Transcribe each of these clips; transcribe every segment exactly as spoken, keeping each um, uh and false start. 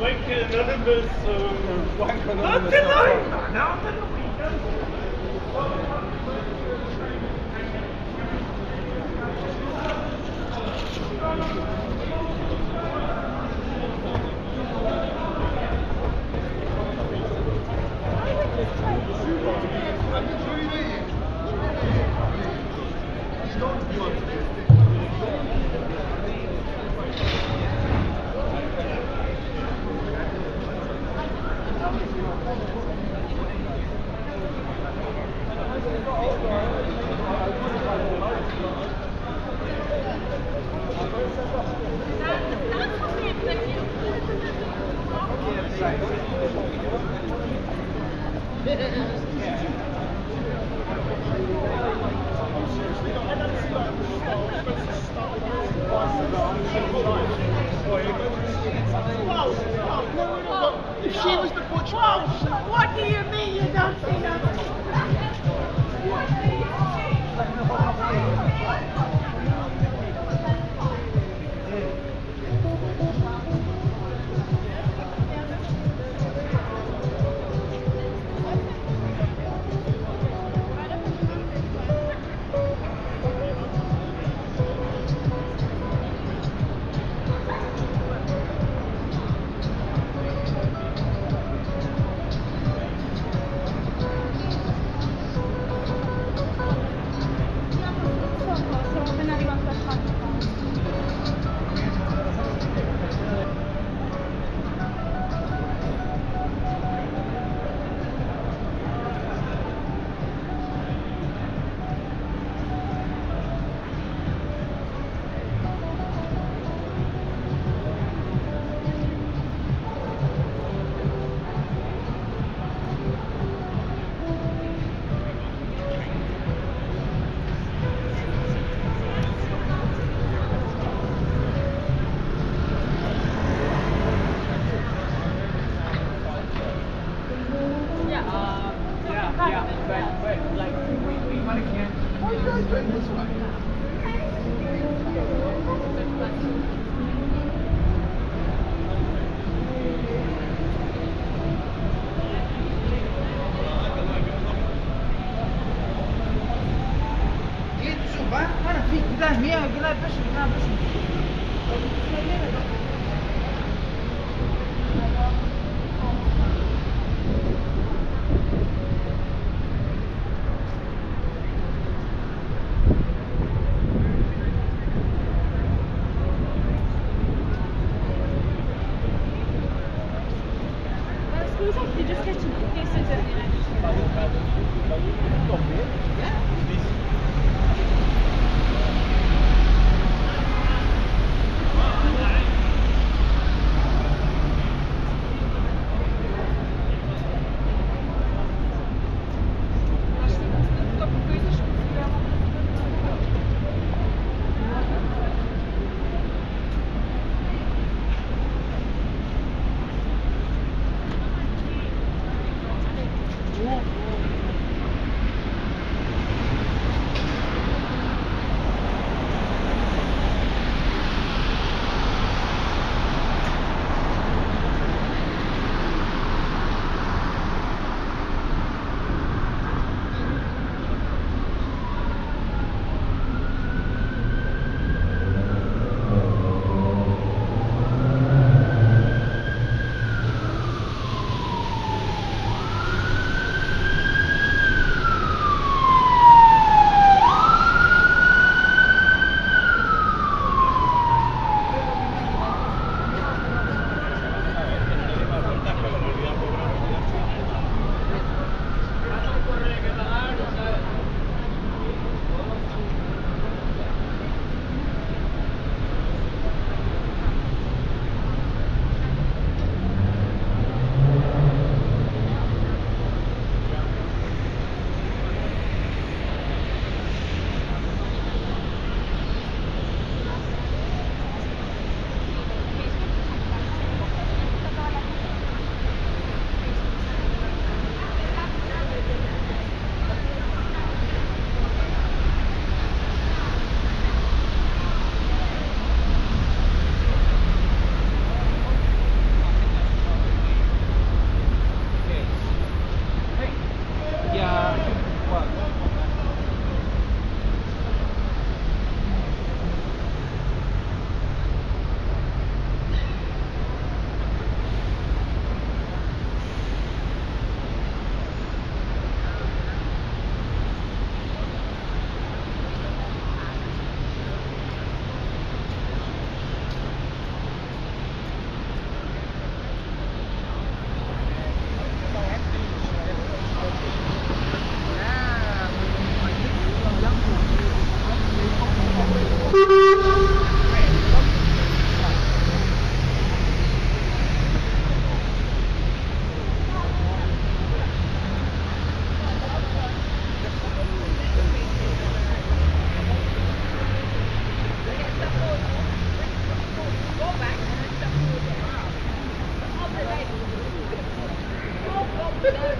like anonymous um, black anonymous. Not tonight! Not now, but the weekend. Whoa. It's me.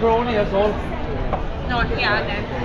pepperoni, that's all? No, yeah, then.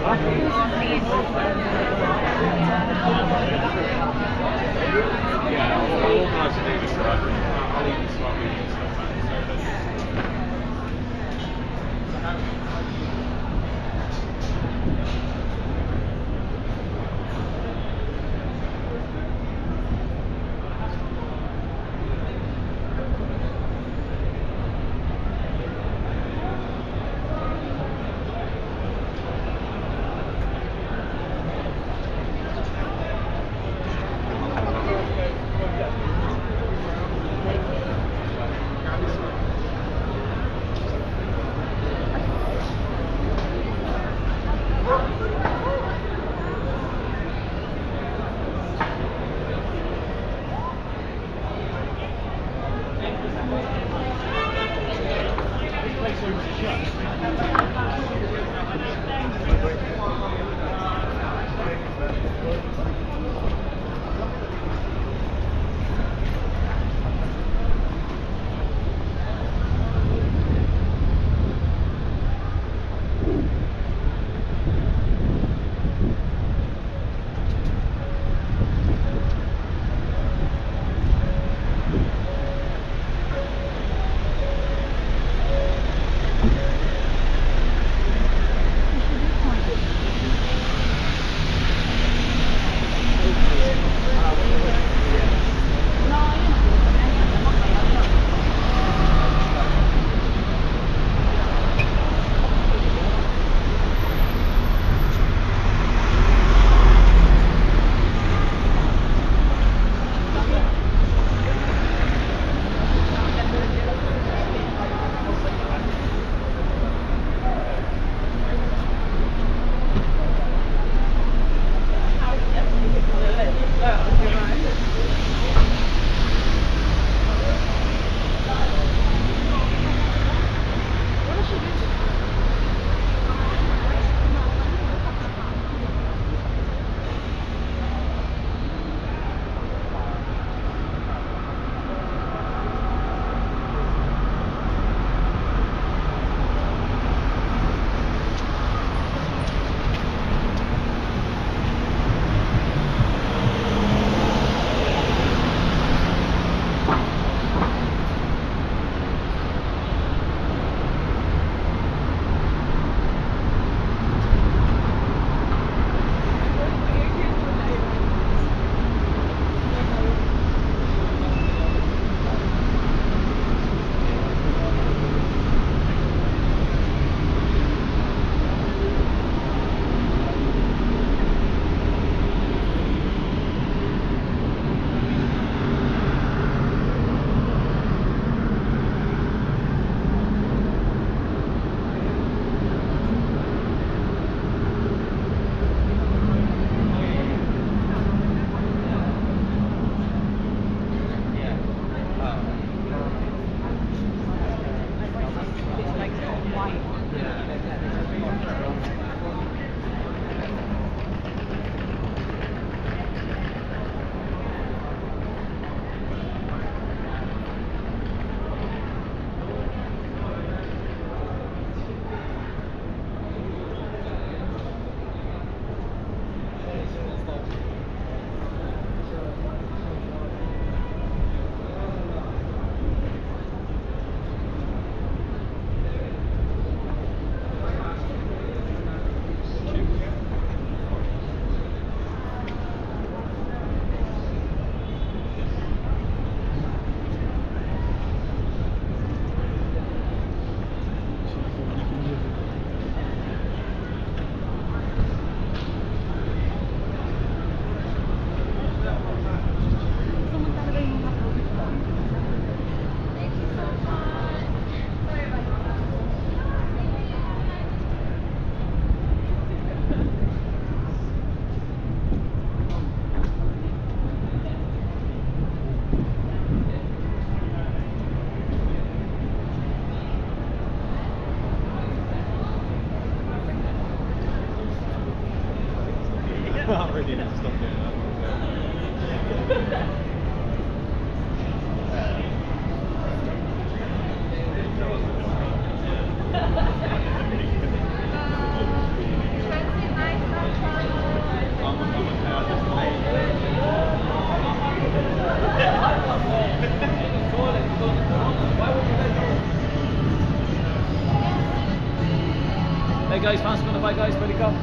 guys, fast on the bike, guys, ready, go.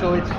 So it's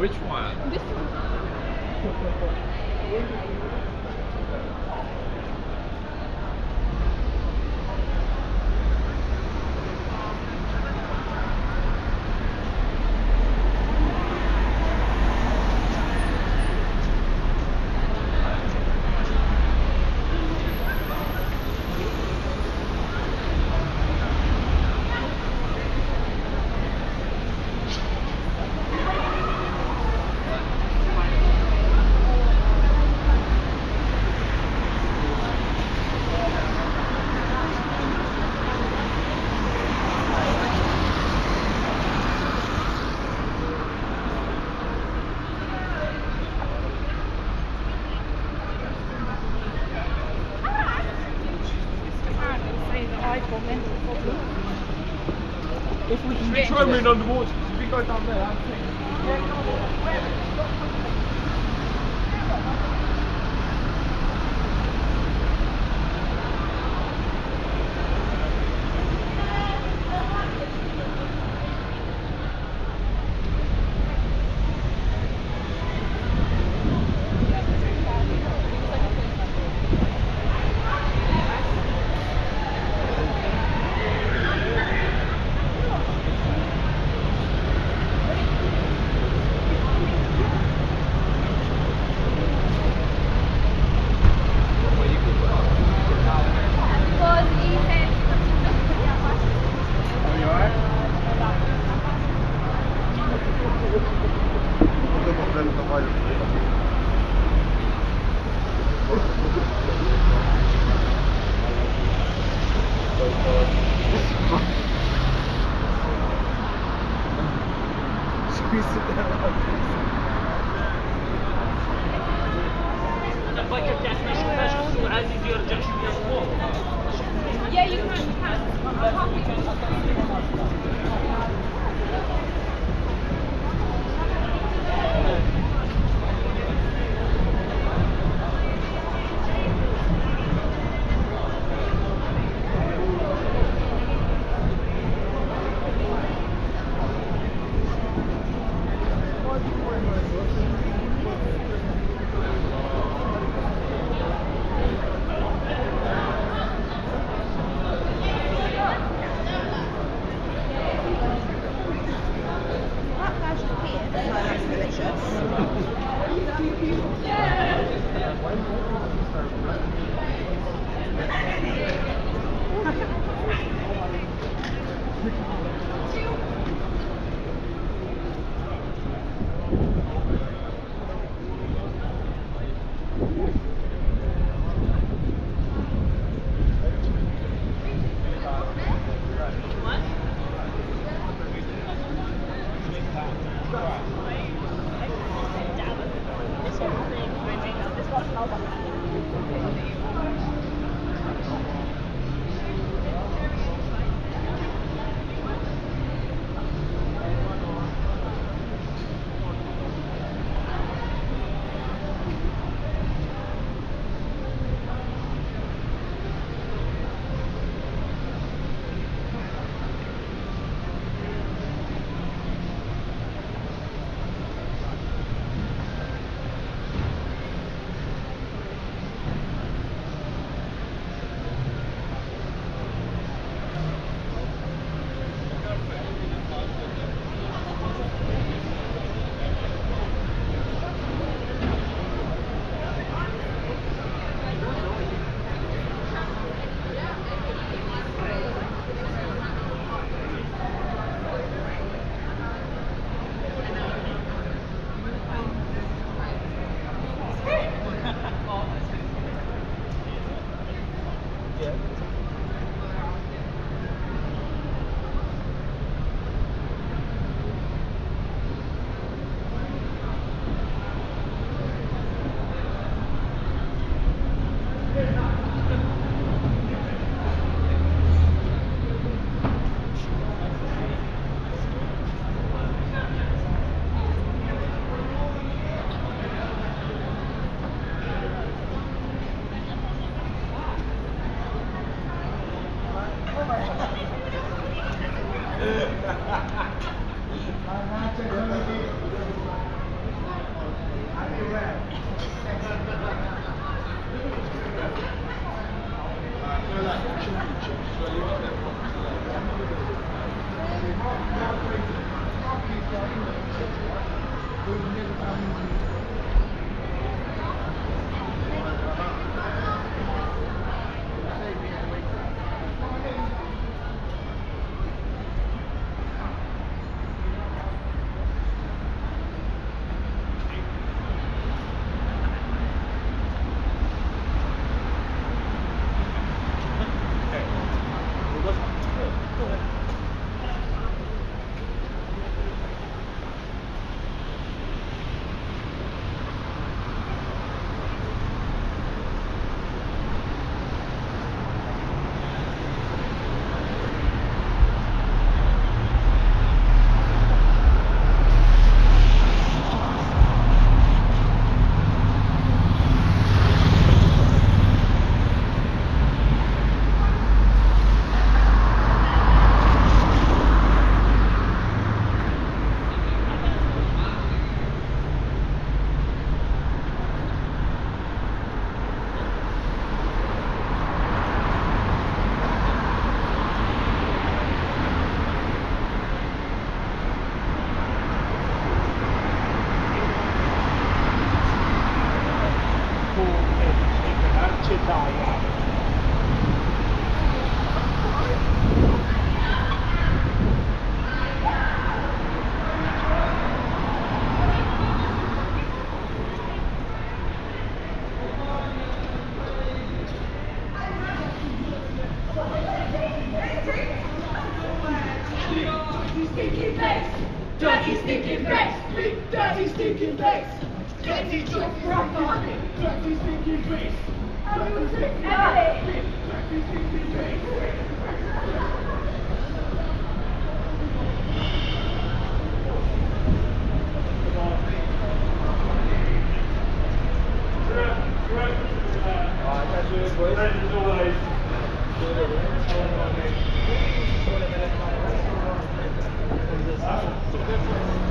which one? This one. If we can try and win underwater, because if we go down there, I think. It's always